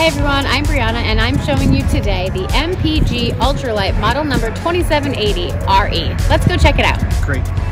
Hey everyone, I'm Brianna and I'm showing you today the MPG Ultralight model number 2780RE. Let's go check it out. Great.